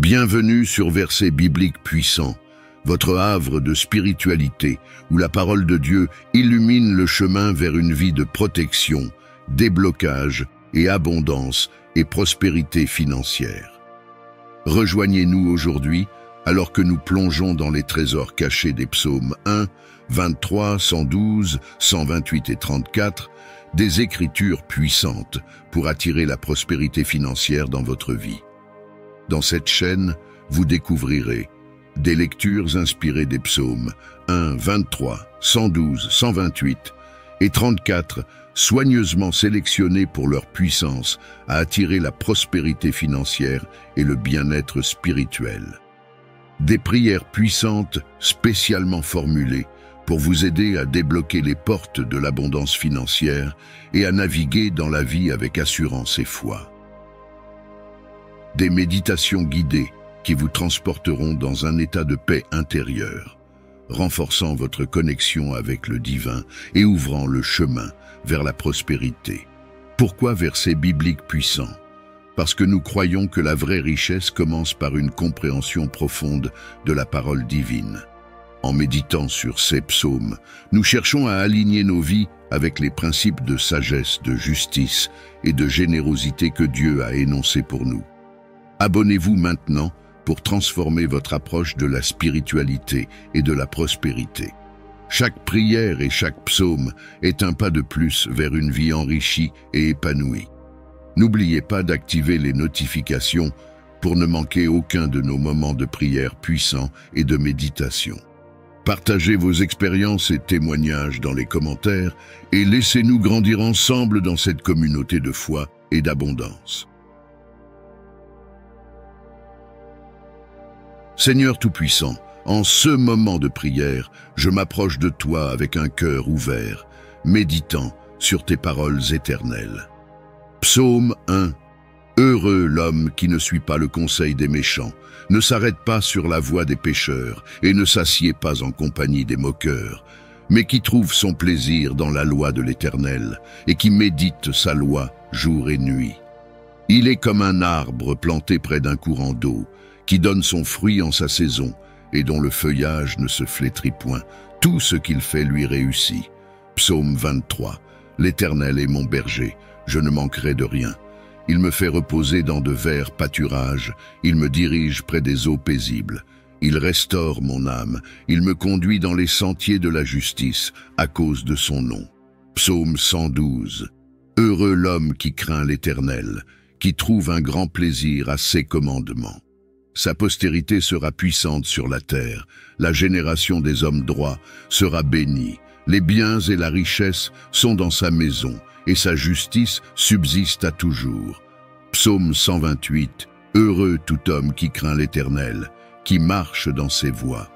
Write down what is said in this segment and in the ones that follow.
Bienvenue sur Versets Bibliques Puissants, votre havre de spiritualité, où la parole de Dieu illumine le chemin vers une vie de protection, déblocage et abondance et prospérité financière. Rejoignez-nous aujourd'hui alors que nous plongeons dans les trésors cachés des psaumes 1, 23, 112, 128 et 34, des écritures puissantes pour attirer la prospérité financière dans votre vie. Dans cette chaîne, vous découvrirez des lectures inspirées des psaumes 1, 23, 112, 128 et 34, soigneusement sélectionnées pour leur puissance à attirer la prospérité financière et le bien-être spirituel. Des prières puissantes spécialement formulées pour vous aider à débloquer les portes de l'abondance financière et à naviguer dans la vie avec assurance et foi. Des méditations guidées qui vous transporteront dans un état de paix intérieure, renforçant votre connexion avec le divin et ouvrant le chemin vers la prospérité. Pourquoi Versets Bibliques Puissants ? Parce que nous croyons que la vraie richesse commence par une compréhension profonde de la parole divine. En méditant sur ces psaumes, nous cherchons à aligner nos vies avec les principes de sagesse, de justice et de générosité que Dieu a énoncés pour nous. Abonnez-vous maintenant pour transformer votre approche de la spiritualité et de la prospérité. Chaque prière et chaque psaume est un pas de plus vers une vie enrichie et épanouie. N'oubliez pas d'activer les notifications pour ne manquer aucun de nos moments de prière puissants et de méditation. Partagez vos expériences et témoignages dans les commentaires et laissez-nous grandir ensemble dans cette communauté de foi et d'abondance. Seigneur Tout-Puissant, en ce moment de prière, je m'approche de toi avec un cœur ouvert, méditant sur tes paroles éternelles. Psaume 1. Heureux l'homme qui ne suit pas le conseil des méchants, ne s'arrête pas sur la voie des pécheurs et ne s'assied pas en compagnie des moqueurs, mais qui trouve son plaisir dans la loi de l'Éternel et qui médite sa loi jour et nuit. Il est comme un arbre planté près d'un courant d'eau, qui donne son fruit en sa saison et dont le feuillage ne se flétrit point. Tout ce qu'il fait lui réussit. Psaume 23. L'Éternel est mon berger. Je ne manquerai de rien. Il me fait reposer dans de verts pâturages. Il me dirige près des eaux paisibles. Il restaure mon âme. Il me conduit dans les sentiers de la justice à cause de son nom. Psaume 112. Heureux l'homme qui craint l'Éternel, qui trouve un grand plaisir à ses commandements. Sa postérité sera puissante sur la terre. La génération des hommes droits sera bénie. Les biens et la richesse sont dans sa maison, et sa justice subsiste à toujours. Psaume 128. Heureux tout homme qui craint l'Éternel, qui marche dans ses voies.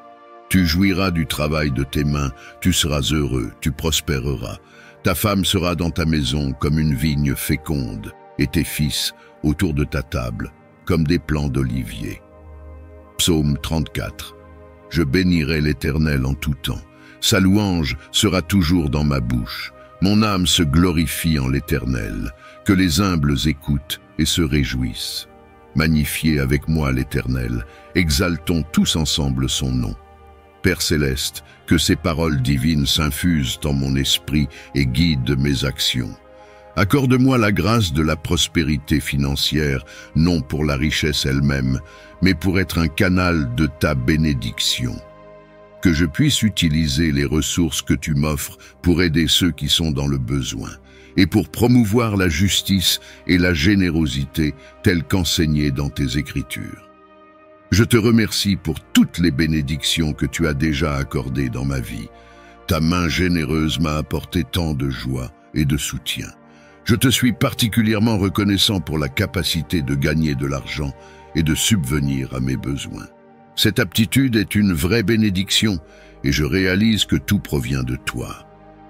Tu jouiras du travail de tes mains, tu seras heureux, tu prospéreras. Ta femme sera dans ta maison comme une vigne féconde, et tes fils autour de ta table comme des plants d'olivier. Psaume 34. Je bénirai l'Éternel en tout temps. Sa louange sera toujours dans ma bouche. Mon âme se glorifie en l'Éternel, que les humbles écoutent et se réjouissent. Magnifiez avec moi l'Éternel, exaltons tous ensemble son nom. Père céleste, que ces paroles divines s'infusent dans mon esprit et guident mes actions. Accorde-moi la grâce de la prospérité financière, non pour la richesse elle-même, mais pour être un canal de ta bénédiction. Que je puisse utiliser les ressources que tu m'offres pour aider ceux qui sont dans le besoin et pour promouvoir la justice et la générosité telles qu'enseignées dans tes Écritures. Je te remercie pour toutes les bénédictions que tu as déjà accordées dans ma vie. Ta main généreuse m'a apporté tant de joie et de soutien. Je te suis particulièrement reconnaissant pour la capacité de gagner de l'argent et de subvenir à mes besoins. Cette aptitude est une vraie bénédiction et je réalise que tout provient de toi.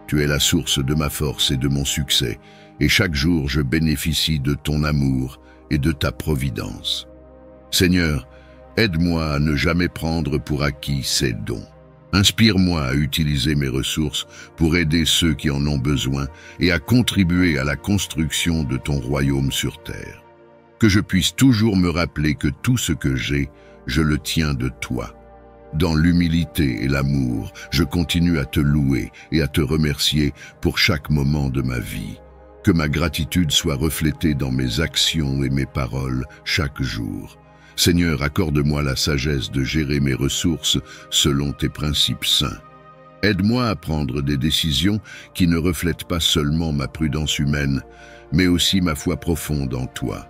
Tu es la source de ma force et de mon succès et chaque jour je bénéficie de ton amour et de ta providence. Seigneur, aide-moi à ne jamais prendre pour acquis ces dons. Inspire-moi à utiliser mes ressources pour aider ceux qui en ont besoin et à contribuer à la construction de ton royaume sur terre. que je puisse toujours me rappeler que tout ce que j'ai, je le tiens de toi. Dans l'humilité et l'amour, je continue à te louer et à te remercier pour chaque moment de ma vie. Que ma gratitude soit reflétée dans mes actions et mes paroles chaque jour. Seigneur, accorde-moi la sagesse de gérer mes ressources selon tes principes saints. Aide-moi à prendre des décisions qui ne reflètent pas seulement ma prudence humaine, mais aussi ma foi profonde en toi.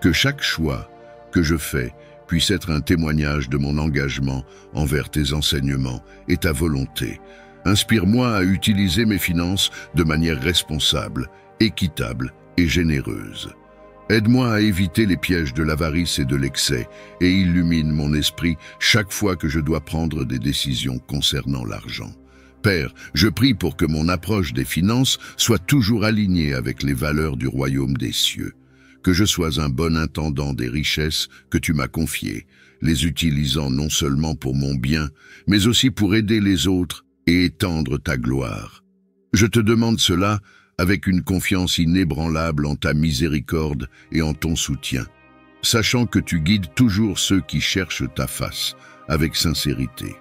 Que chaque choix que je fais puisse être un témoignage de mon engagement envers tes enseignements et ta volonté. Inspire-moi à utiliser mes finances de manière responsable, équitable et généreuse. Aide-moi à éviter les pièges de l'avarice et de l'excès et illumine mon esprit chaque fois que je dois prendre des décisions concernant l'argent. Père, je prie pour que mon approche des finances soit toujours alignée avec les valeurs du royaume des cieux. Que je sois un bon intendant des richesses que tu m'as confiées, les utilisant non seulement pour mon bien, mais aussi pour aider les autres et étendre ta gloire. Je te demande cela avec une confiance inébranlable en ta miséricorde et en ton soutien, sachant que tu guides toujours ceux qui cherchent ta face avec sincérité.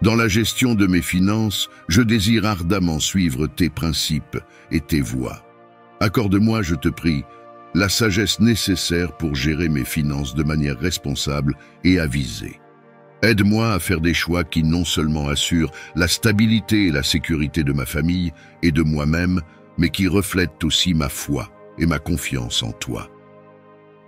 Dans la gestion de mes finances, je désire ardemment suivre tes principes et tes voies. Accorde-moi, je te prie, la sagesse nécessaire pour gérer mes finances de manière responsable et avisée. Aide-moi à faire des choix qui non seulement assurent la stabilité et la sécurité de ma famille et de moi-même, mais qui reflètent aussi ma foi et ma confiance en toi.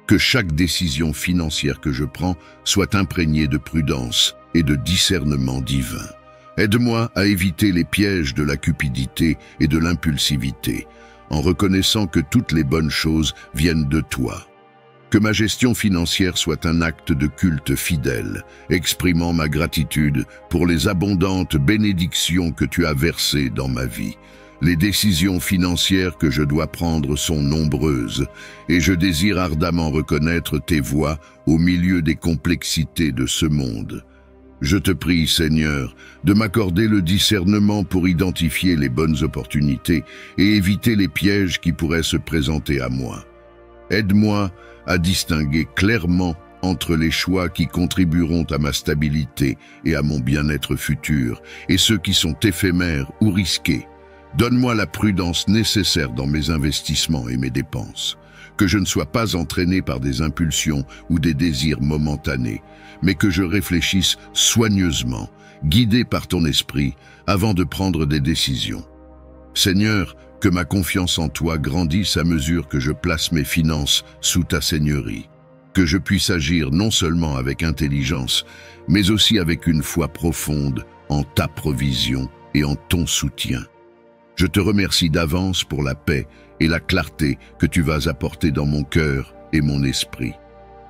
Que chaque décision financière que je prends soit imprégnée de prudence et de discernement divin. Aide-moi à éviter les pièges de la cupidité et de l'impulsivité, en reconnaissant que toutes les bonnes choses viennent de toi. Que ma gestion financière soit un acte de culte fidèle, exprimant ma gratitude pour les abondantes bénédictions que tu as versées dans ma vie. Les décisions financières que je dois prendre sont nombreuses, et je désire ardemment reconnaître tes voies au milieu des complexités de ce monde. Je te prie, Seigneur, de m'accorder le discernement pour identifier les bonnes opportunités et éviter les pièges qui pourraient se présenter à moi. Aide-moi à distinguer clairement entre les choix qui contribueront à ma stabilité et à mon bien-être futur, et ceux qui sont éphémères ou risqués. Donne-moi la prudence nécessaire dans mes investissements et mes dépenses. Que je ne sois pas entraîné par des impulsions ou des désirs momentanés, mais que je réfléchisse soigneusement, guidé par ton esprit, avant de prendre des décisions. Seigneur, que ma confiance en toi grandisse à mesure que je place mes finances sous ta seigneurie. Que je puisse agir non seulement avec intelligence, mais aussi avec une foi profonde en ta provision et en ton soutien. Je te remercie d'avance pour la paix et la clarté que tu vas apporter dans mon cœur et mon esprit.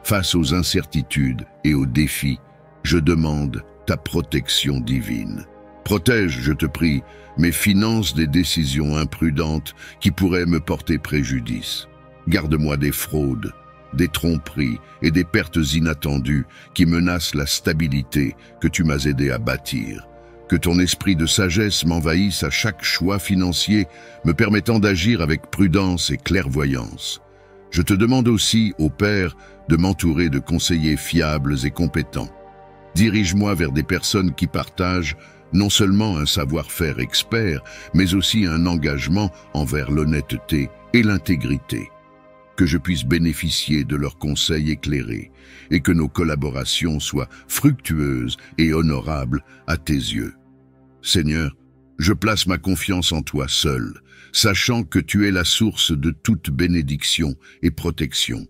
Face aux incertitudes et aux défis, je demande ta protection divine. Protège, je te prie, mes finances des décisions imprudentes qui pourraient me porter préjudice. Garde-moi des fraudes, des tromperies et des pertes inattendues qui menacent la stabilité que tu m'as aidé à bâtir. Que ton esprit de sagesse m'envahisse à chaque choix financier, me permettant d'agir avec prudence et clairvoyance. Je te demande aussi, ô Père, de m'entourer de conseillers fiables et compétents. Dirige-moi vers des personnes qui partagent non seulement un savoir-faire expert, mais aussi un engagement envers l'honnêteté et l'intégrité. Que je puisse bénéficier de leurs conseils éclairés et que nos collaborations soient fructueuses et honorables à tes yeux. Seigneur, je place ma confiance en toi seul, sachant que tu es la source de toute bénédiction et protection.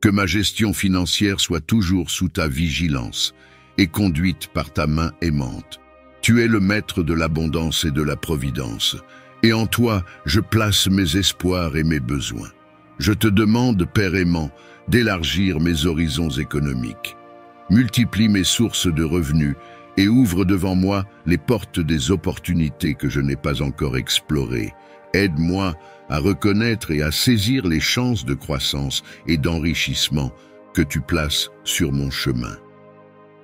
Que ma gestion financière soit toujours sous ta vigilance et conduite par ta main aimante. Tu es le maître de l'abondance et de la providence, et en toi je place mes espoirs et mes besoins. Je te demande, Père aimant, d'élargir mes horizons économiques. Multiplie mes sources de revenus et ouvre devant moi les portes des opportunités que je n'ai pas encore explorées. Aide-moi à reconnaître et à saisir les chances de croissance et d'enrichissement que tu places sur mon chemin.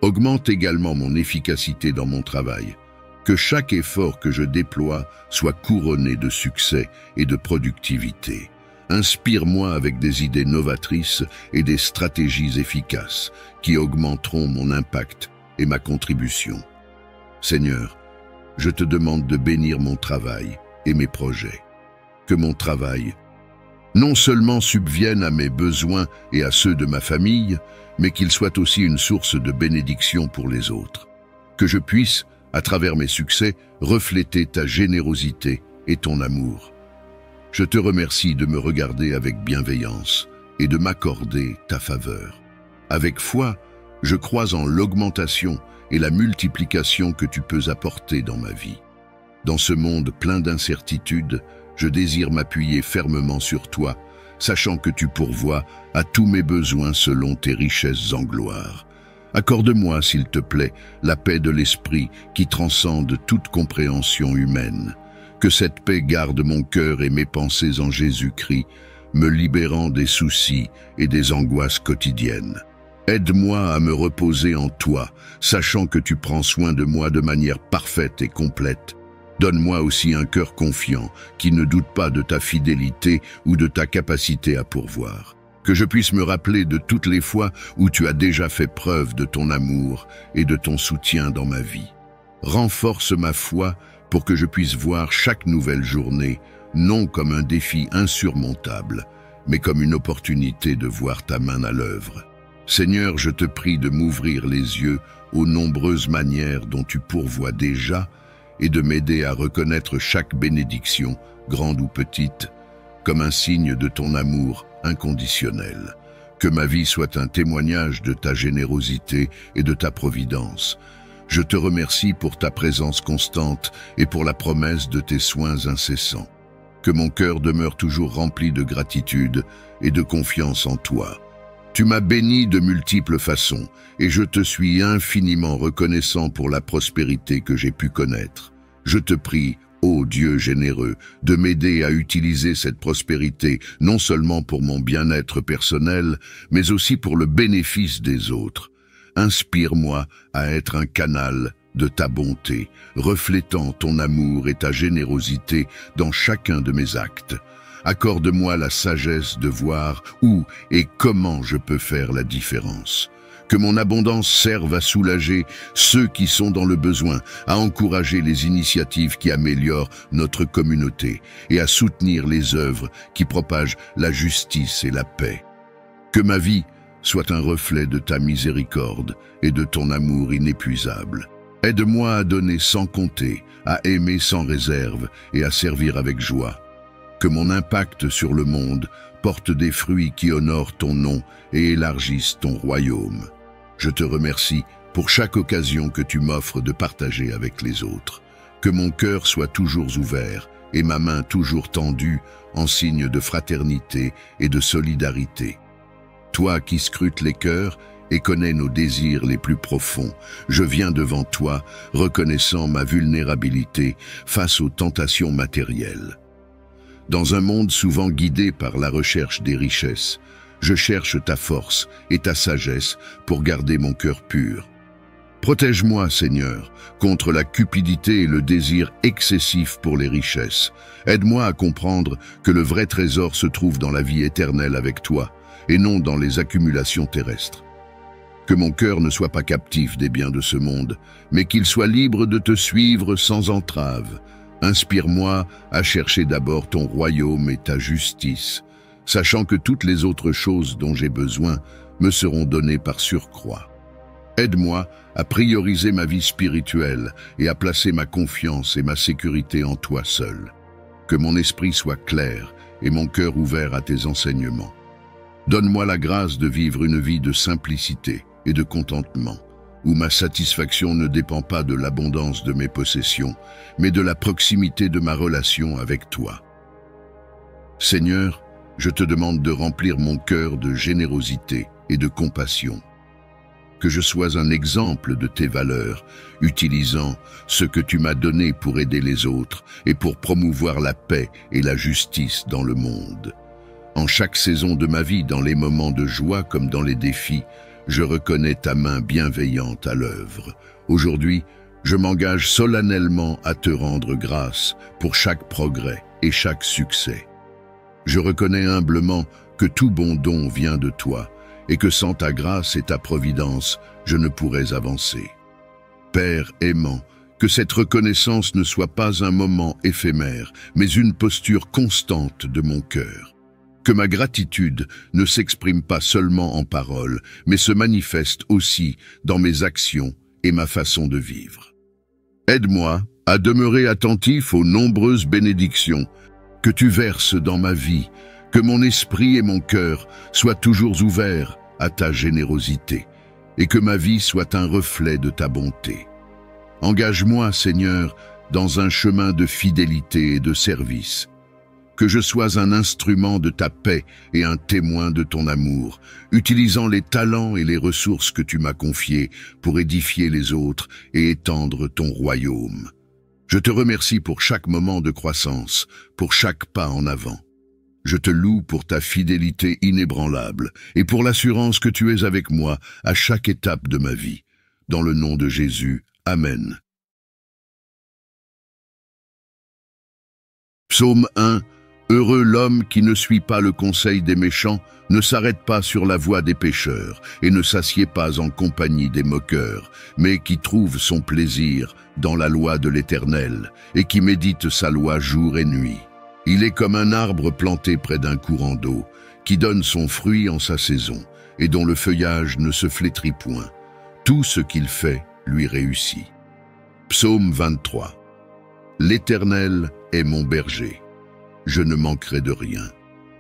Augmente également mon efficacité dans mon travail. Que chaque effort que je déploie soit couronné de succès et de productivité. Inspire-moi avec des idées novatrices et des stratégies efficaces qui augmenteront mon impact et ma contribution. Seigneur, je te demande de bénir mon travail et mes projets. Que mon travail non seulement subvienne à mes besoins et à ceux de ma famille, mais qu'il soit aussi une source de bénédiction pour les autres. Que je puisse, à travers mes succès, refléter ta générosité et ton amour. Je te remercie de me regarder avec bienveillance et de m'accorder ta faveur. Avec foi, je crois en l'augmentation et la multiplication que tu peux apporter dans ma vie. Dans ce monde plein d'incertitudes, je désire m'appuyer fermement sur toi, sachant que tu pourvois à tous mes besoins selon tes richesses en gloire. Accorde-moi, s'il te plaît, la paix de l'esprit qui transcende toute compréhension humaine. Que cette paix garde mon cœur et mes pensées en Jésus-Christ, me libérant des soucis et des angoisses quotidiennes. Aide-moi à me reposer en toi, sachant que tu prends soin de moi de manière parfaite et complète. Donne-moi aussi un cœur confiant, qui ne doute pas de ta fidélité ou de ta capacité à pourvoir. Que je puisse me rappeler de toutes les fois où tu as déjà fait preuve de ton amour et de ton soutien dans ma vie. Renforce ma foi pour que je puisse voir chaque nouvelle journée, non comme un défi insurmontable, mais comme une opportunité de voir ta main à l'œuvre. Seigneur, je te prie de m'ouvrir les yeux aux nombreuses manières dont tu pourvois déjà et de m'aider à reconnaître chaque bénédiction, grande ou petite, comme un signe de ton amour inconditionnel. Que ma vie soit un témoignage de ta générosité et de ta providence. Je te remercie pour ta présence constante et pour la promesse de tes soins incessants. Que mon cœur demeure toujours rempli de gratitude et de confiance en toi. Tu m'as béni de multiples façons et je te suis infiniment reconnaissant pour la prospérité que j'ai pu connaître. Je te prie, ô Dieu généreux, de m'aider à utiliser cette prospérité non seulement pour mon bien-être personnel, mais aussi pour le bénéfice des autres. Inspire-moi à être un canal de ta bonté, reflétant ton amour et ta générosité dans chacun de mes actes. Accorde-moi la sagesse de voir où et comment je peux faire la différence. Que mon abondance serve à soulager ceux qui sont dans le besoin, à encourager les initiatives qui améliorent notre communauté et à soutenir les œuvres qui propagent la justice et la paix. Que ma vie soit un reflet de ta miséricorde et de ton amour inépuisable. Aide-moi à donner sans compter, à aimer sans réserve et à servir avec joie. Que mon impact sur le monde porte des fruits qui honorent ton nom et élargissent ton royaume. Je te remercie pour chaque occasion que tu m'offres de partager avec les autres. Que mon cœur soit toujours ouvert et ma main toujours tendue en signe de fraternité et de solidarité. Toi qui scrutes les cœurs et connais nos désirs les plus profonds, je viens devant toi reconnaissant ma vulnérabilité face aux tentations matérielles. Dans un monde souvent guidé par la recherche des richesses, je cherche ta force et ta sagesse pour garder mon cœur pur. Protège-moi, Seigneur, contre la cupidité et le désir excessif pour les richesses. Aide-moi à comprendre que le vrai trésor se trouve dans la vie éternelle avec toi et non dans les accumulations terrestres. Que mon cœur ne soit pas captif des biens de ce monde, mais qu'il soit libre de te suivre sans entrave. Inspire-moi à chercher d'abord ton royaume et ta justice, sachant que toutes les autres choses dont j'ai besoin me seront données par surcroît. Aide-moi à prioriser ma vie spirituelle et à placer ma confiance et ma sécurité en toi seul. Que mon esprit soit clair et mon cœur ouvert à tes enseignements. Donne-moi la grâce de vivre une vie de simplicité et de contentement, où ma satisfaction ne dépend pas de l'abondance de mes possessions, mais de la proximité de ma relation avec toi. Seigneur, je te demande de remplir mon cœur de générosité et de compassion. Que je sois un exemple de tes valeurs, utilisant ce que tu m'as donné pour aider les autres et pour promouvoir la paix et la justice dans le monde. En chaque saison de ma vie, dans les moments de joie comme dans les défis, je reconnais ta main bienveillante à l'œuvre. Aujourd'hui, je m'engage solennellement à te rendre grâce pour chaque progrès et chaque succès. Je reconnais humblement que tout bon don vient de toi, et que sans ta grâce et ta providence, je ne pourrais avancer. Père aimant, que cette reconnaissance ne soit pas un moment éphémère, mais une posture constante de mon cœur. Que ma gratitude ne s'exprime pas seulement en paroles, mais se manifeste aussi dans mes actions et ma façon de vivre. Aide-moi à demeurer attentif aux nombreuses bénédictions que tu verses dans ma vie, que mon esprit et mon cœur soient toujours ouverts à ta générosité, et que ma vie soit un reflet de ta bonté. Engage-moi, Seigneur, dans un chemin de fidélité et de service. Que je sois un instrument de ta paix et un témoin de ton amour, utilisant les talents et les ressources que tu m'as confiés pour édifier les autres et étendre ton royaume. Je te remercie pour chaque moment de croissance, pour chaque pas en avant. Je te loue pour ta fidélité inébranlable et pour l'assurance que tu es avec moi à chaque étape de ma vie. Dans le nom de Jésus, Amen. Psaume 1. Heureux l'homme qui ne suit pas le conseil des méchants, ne s'arrête pas sur la voie des pécheurs et ne s'assied pas en compagnie des moqueurs, mais qui trouve son plaisir dans la loi de l'Éternel et qui médite sa loi jour et nuit. Il est comme un arbre planté près d'un courant d'eau, qui donne son fruit en sa saison et dont le feuillage ne se flétrit point. Tout ce qu'il fait lui réussit. Psaume 23. L'Éternel est mon berger. Je ne manquerai de rien.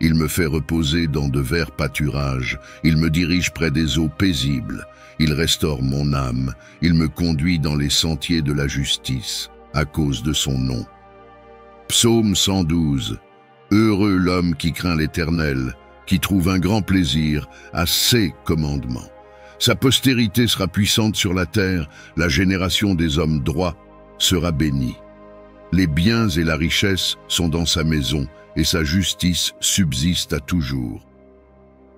Il me fait reposer dans de verts pâturages. Il me dirige près des eaux paisibles. Il restaure mon âme. Il me conduit dans les sentiers de la justice à cause de son nom. Psaume 112. Heureux l'homme qui craint l'Éternel, qui trouve un grand plaisir à ses commandements. Sa postérité sera puissante sur la terre, la génération des hommes droits sera bénie. Les biens et la richesse sont dans sa maison, et sa justice subsiste à toujours.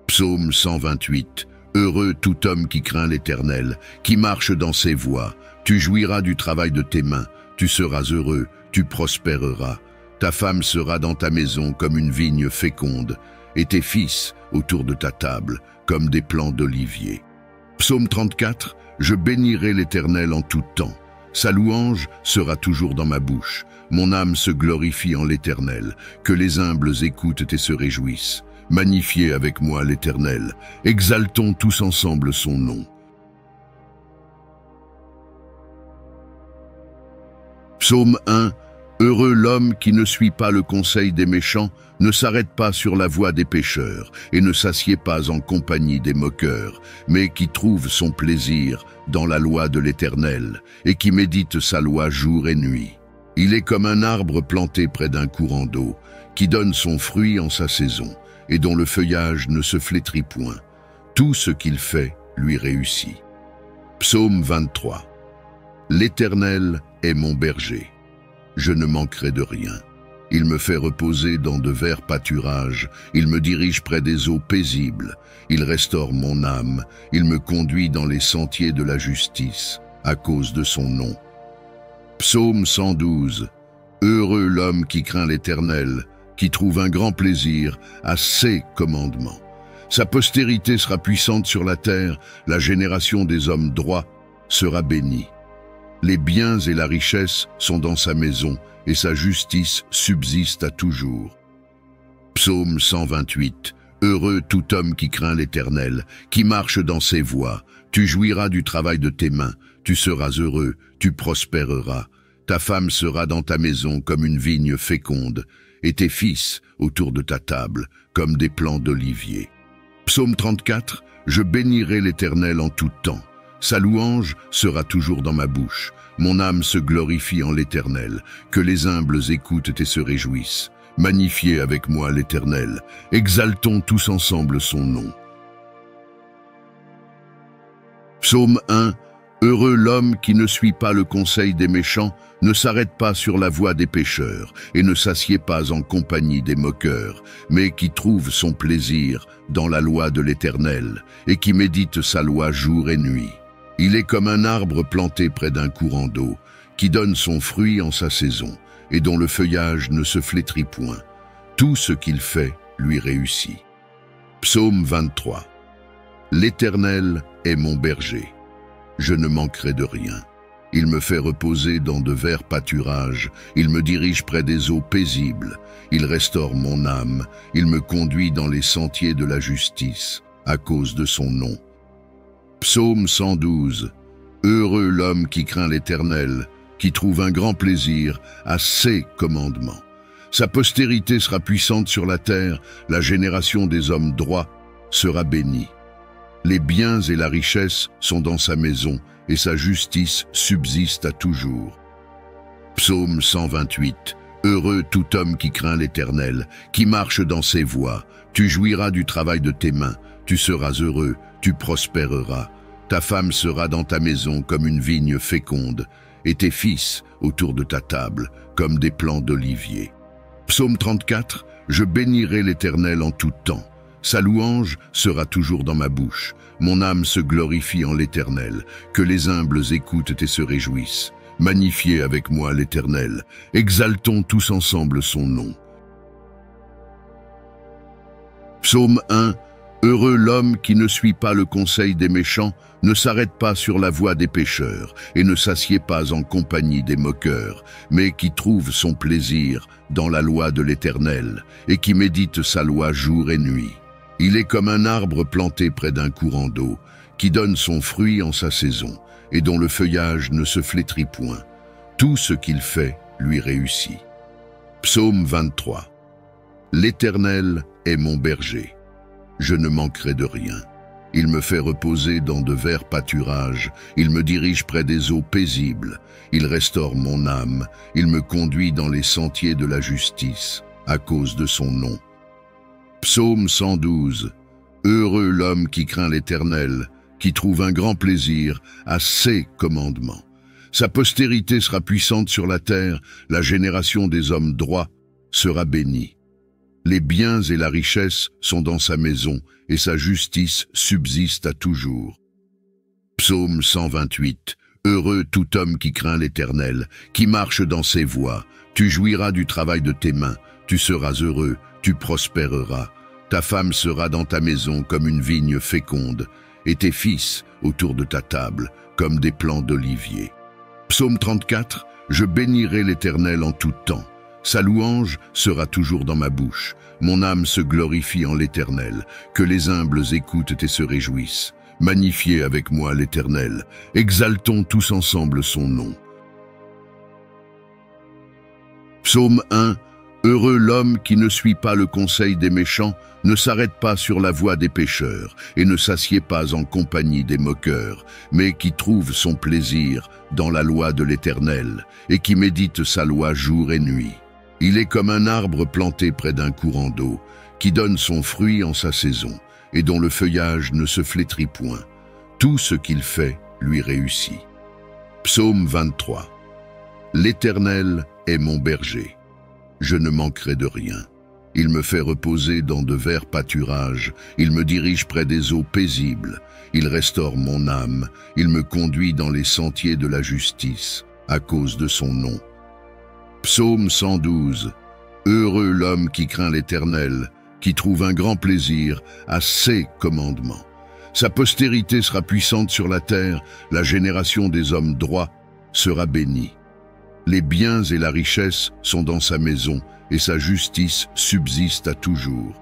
Psaume 128. Heureux tout homme qui craint l'Éternel, qui marche dans ses voies. Tu jouiras du travail de tes mains, tu seras heureux, tu prospéreras. Ta femme sera dans ta maison comme une vigne féconde, et tes fils autour de ta table comme des plants d'olivier. Psaume 34. Je bénirai l'Éternel en tout temps. Sa louange sera toujours dans ma bouche. Mon âme se glorifie en l'Éternel. Que les humbles écoutent et se réjouissent. Magnifiez avec moi l'Éternel. Exaltons tous ensemble son nom. Psaume 1. Heureux l'homme qui ne suit pas le conseil des méchants, ne s'arrête pas sur la voie des pécheurs et ne s'assied pas en compagnie des moqueurs, mais qui trouve son plaisir dans la loi de l'Éternel et qui médite sa loi jour et nuit. Il est comme un arbre planté près d'un courant d'eau, qui donne son fruit en sa saison et dont le feuillage ne se flétrit point. Tout ce qu'il fait lui réussit. Psaume 23. L'Éternel est mon berger. Je ne manquerai de rien. Il me fait reposer dans de verts pâturages. Il me dirige près des eaux paisibles. Il restaure mon âme. Il me conduit dans les sentiers de la justice à cause de son nom. Psaume 112. Heureux l'homme qui craint l'Éternel, qui trouve un grand plaisir à ses commandements. Sa postérité sera puissante sur la terre. La génération des hommes droits sera bénie. Les biens et la richesse sont dans sa maison, et sa justice subsiste à toujours. Psaume 128. Heureux tout homme qui craint l'Éternel, qui marche dans ses voies. Tu jouiras du travail de tes mains, tu seras heureux, tu prospéreras. Ta femme sera dans ta maison comme une vigne féconde, et tes fils autour de ta table comme des plants d'olivier. Psaume 34. Je bénirai l'Éternel en tout temps. Sa louange sera toujours dans ma bouche. Mon âme se glorifie en l'Éternel. Que les humbles écoutent et se réjouissent. Magnifiez avec moi l'Éternel. Exaltons tous ensemble son nom. Psaume 1. Heureux l'homme qui ne suit pas le conseil des méchants, ne s'arrête pas sur la voie des pécheurs et ne s'assied pas en compagnie des moqueurs, mais qui trouve son plaisir dans la loi de l'Éternel et qui médite sa loi jour et nuit. Il est comme un arbre planté près d'un courant d'eau, qui donne son fruit en sa saison et dont le feuillage ne se flétrit point. Tout ce qu'il fait lui réussit. Psaume 23. L'Éternel est mon berger. Je ne manquerai de rien. Il me fait reposer dans de verts pâturages, il me dirige près des eaux paisibles, il restaure mon âme, il me conduit dans les sentiers de la justice, à cause de son nom. Psaume 112. Heureux l'homme qui craint l'Éternel, qui trouve un grand plaisir à ses commandements. Sa postérité sera puissante sur la terre, la génération des hommes droits sera bénie. Les biens et la richesse sont dans sa maison, et sa justice subsiste à toujours. Psaume 128. Heureux tout homme qui craint l'Éternel, qui marche dans ses voies. Tu jouiras du travail de tes mains, tu seras heureux, tu prospéreras. Ta femme sera dans ta maison comme une vigne féconde, et tes fils autour de ta table comme des plants d'olivier. Psaume 34. Je bénirai l'Éternel en tout temps. Sa louange sera toujours dans ma bouche. Mon âme se glorifie en l'Éternel. Que les humbles écoutent et se réjouissent. Magnifiez avec moi l'Éternel. Exaltons tous ensemble son nom. Psaume 1. Heureux l'homme qui ne suit pas le conseil des méchants, ne s'arrête pas sur la voie des pécheurs, et ne s'assied pas en compagnie des moqueurs, mais qui trouve son plaisir dans la loi de l'Éternel, et qui médite sa loi jour et nuit. Il est comme un arbre planté près d'un courant d'eau, qui donne son fruit en sa saison, et dont le feuillage ne se flétrit point. Tout ce qu'il fait lui réussit. Psaume 23. L'Éternel est mon berger. Je ne manquerai de rien. Il me fait reposer dans de verts pâturages, il me dirige près des eaux paisibles, il restaure mon âme, il me conduit dans les sentiers de la justice, à cause de son nom. Psaume 112. Heureux l'homme qui craint l'Éternel, qui trouve un grand plaisir à ses commandements. Sa postérité sera puissante sur la terre, la génération des hommes droits sera bénie. Les biens et la richesse sont dans sa maison, et sa justice subsiste à toujours. Psaume 128. Heureux tout homme qui craint l'Éternel, qui marche dans ses voies. Tu jouiras du travail de tes mains, tu seras heureux, tu prospéreras. Ta femme sera dans ta maison comme une vigne féconde, et tes fils autour de ta table comme des plants d'olivier. Psaume 34. Je bénirai l'Éternel en tout temps. Sa louange sera toujours dans ma bouche. Mon âme se glorifie en l'Éternel. Que les humbles écoutent et se réjouissent. Magnifiez avec moi l'Éternel. Exaltons tous ensemble son nom. Psaume 1. Heureux l'homme qui ne suit pas le conseil des méchants, ne s'arrête pas sur la voie des pécheurs, et ne s'assied pas en compagnie des moqueurs, mais qui trouve son plaisir dans la loi de l'Éternel, et qui médite sa loi jour et nuit. Il est comme un arbre planté près d'un courant d'eau, qui donne son fruit en sa saison, et dont le feuillage ne se flétrit point. Tout ce qu'il fait lui réussit. Psaume 23. L'Éternel est mon berger. Je ne manquerai de rien. Il me fait reposer dans de verts pâturages, il me dirige près des eaux paisibles, il restaure mon âme, il me conduit dans les sentiers de la justice, à cause de son nom. Psaume 112. Heureux l'homme qui craint l'Éternel, qui trouve un grand plaisir à ses commandements. Sa postérité sera puissante sur la terre, la génération des hommes droits sera bénie. Les biens et la richesse sont dans sa maison, et sa justice subsiste à toujours.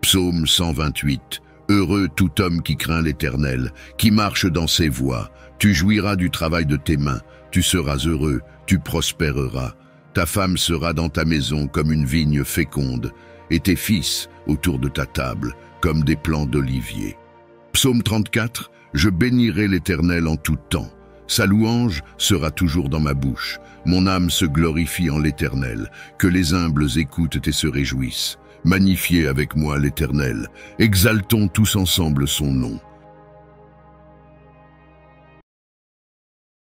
Psaume 128. Heureux tout homme qui craint l'Éternel, qui marche dans ses voies. Tu jouiras du travail de tes mains, tu seras heureux, tu prospéreras. Ta femme sera dans ta maison comme une vigne féconde, et tes fils autour de ta table comme des plants d'olivier. Psaume 34. Je bénirai l'Éternel en tout temps. Sa louange sera toujours dans ma bouche. Mon âme se glorifie en l'Éternel. Que les humbles écoutent et se réjouissent. Magnifiez avec moi l'Éternel. Exaltons tous ensemble son nom.